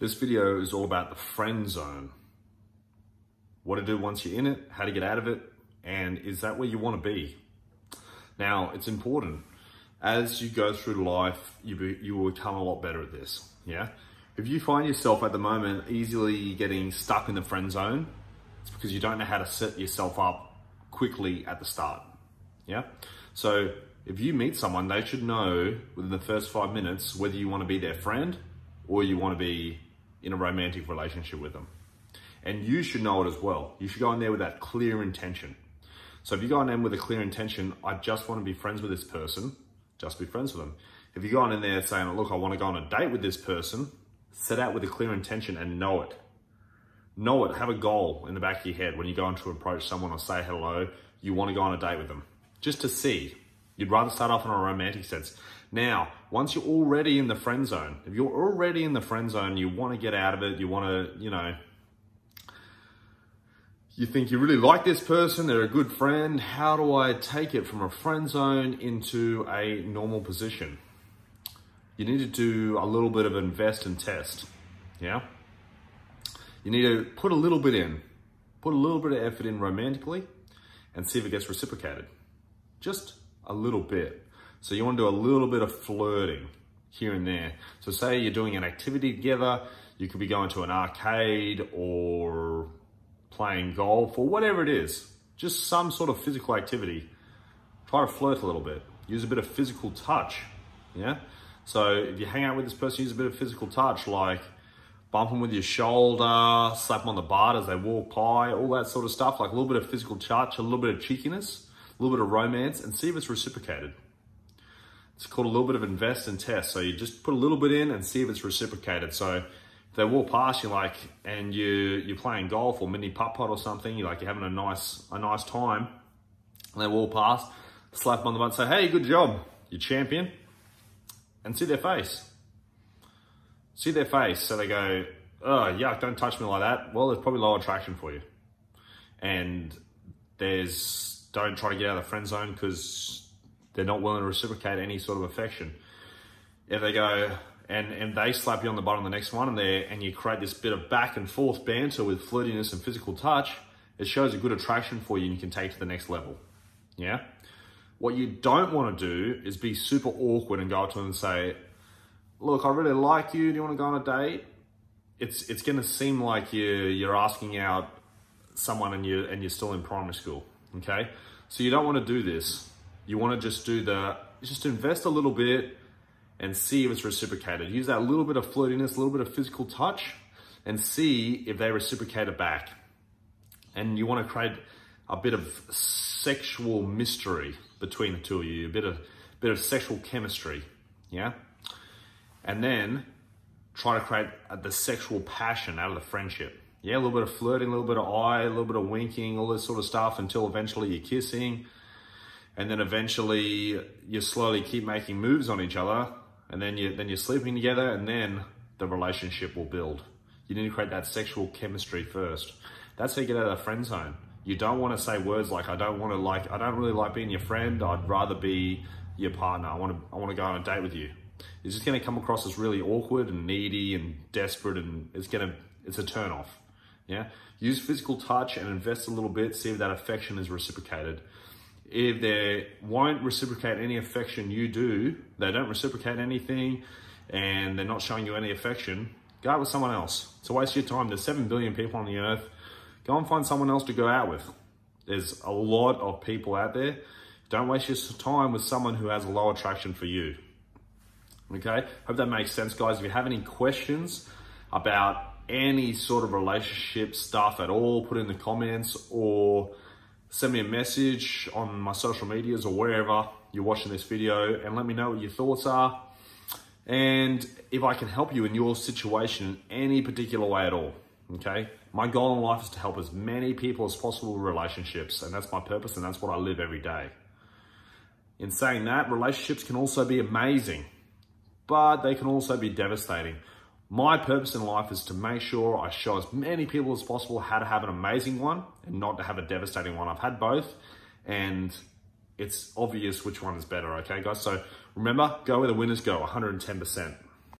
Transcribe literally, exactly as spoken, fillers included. This video is all about the friend zone. What to do once you're in it, how to get out of it, and is that where you want to be? Now, it's important. As you go through life, you, be, you will become a lot better at this, yeah? If you find yourself at the moment easily getting stuck in the friend zone, it's because you don't know how to set yourself up quickly at the start, yeah? So if you meet someone, they should know within the first five minutes whether you want to be their friend or you want to be in a romantic relationship with them. And you should know it as well. You should go in there with that clear intention. So if you go in there with a clear intention, I just want to be friends with this person, just be friends with them. If you go in there saying, look, I want to go on a date with this person, set out with a clear intention and know it. Know it, have a goal in the back of your head when you're going to approach someone or say hello, you want to go on a date with them, just to see. You'd rather start off in a romantic sense. Now, once you're already in the friend zone, if you're already in the friend zone, you want to get out of it, you want to, you know, you think you really like this person, they're a good friend, how do I take it from a friend zone into a normal position? You need to do a little bit of invest and test, yeah? You need to put a little bit in, put a little bit of effort in romantically and see if it gets reciprocated, just a little bit. So you want to do a little bit of flirting here and there. So say you're doing an activity together, you could be going to an arcade or playing golf or whatever it is, just some sort of physical activity. Try to flirt a little bit, use a bit of physical touch, yeah? So if you hang out with this person, use a bit of physical touch, like bump them with your shoulder, slap them on the butt as they walk by, all that sort of stuff, like a little bit of physical touch, a little bit of cheekiness, a little bit of romance, and see if it's reciprocated. It's called a little bit of invest and test. So you just put a little bit in and see if it's reciprocated. So if they walk past you, like, and you, you're playing golf or mini putt-putt or something, you're like, you're having a nice, a nice time, and they walk past, slap them on the butt and say, hey, good job, you champion, and see their face. See their face. So they go, oh, yuck, don't touch me like that. Well, there's probably low attraction for you. And there's, don't try to get out of the friend zone because they're not willing to reciprocate any sort of affection. If they go and, and they slap you on the butt on the next one and they, and you create this bit of back and forth banter with flirtiness and physical touch, it shows a good attraction for you and you can take it to the next level, yeah? What you don't want to do is be super awkward and go up to them and say, look, I really like you, do you want to go on a date? It's, it's going to seem like you, you're asking out someone and, you, and you're still in primary school, okay? So you don't want to do this. You want to just do the, just invest a little bit and see if it's reciprocated. Use that little bit of flirtiness, a little bit of physical touch and see if they reciprocate it back. And you want to create a bit of sexual mystery between the two of you, a bit of, bit of sexual chemistry, yeah? And then try to create the sexual passion out of the friendship. Yeah, a little bit of flirting, a little bit of eye, a little bit of winking, all this sort of stuff until eventually you're kissing. And then eventually you slowly keep making moves on each other, and then you then you're sleeping together, and then the relationship will build. You need to create that sexual chemistry first. That's how you get out of the friend zone. You don't want to say words like I don't want to like I don't really like being your friend. I'd rather be your partner. I want to I want to go on a date with you. It's just going to come across as really awkward and needy and desperate, and it's going to it's a turn off. Yeah, use physical touch and invest a little bit. See if that affection is reciprocated. If they won't reciprocate any affection you do, they don't reciprocate anything and they're not showing you any affection, go out with someone else. It's a waste of your time. There's seven billion people on the earth. Go and find someone else to go out with. There's a lot of people out there. Don't waste your time with someone who has a low attraction for you. Okay? Hope that makes sense, guys. If you have any questions about any sort of relationship stuff at all, put in the comments or send me a message on my social medias or wherever you're watching this video and let me know what your thoughts are and if I can help you in your situation in any particular way at all, okay? My goal in life is to help as many people as possible with relationships, and that's my purpose and that's what I live every day. In saying that, relationships can also be amazing, but they can also be devastating. My purpose in life is to make sure I show as many people as possible how to have an amazing one and not to have a devastating one. I've had both and it's obvious which one is better, okay guys? So remember, go where the winners go, one hundred ten percent.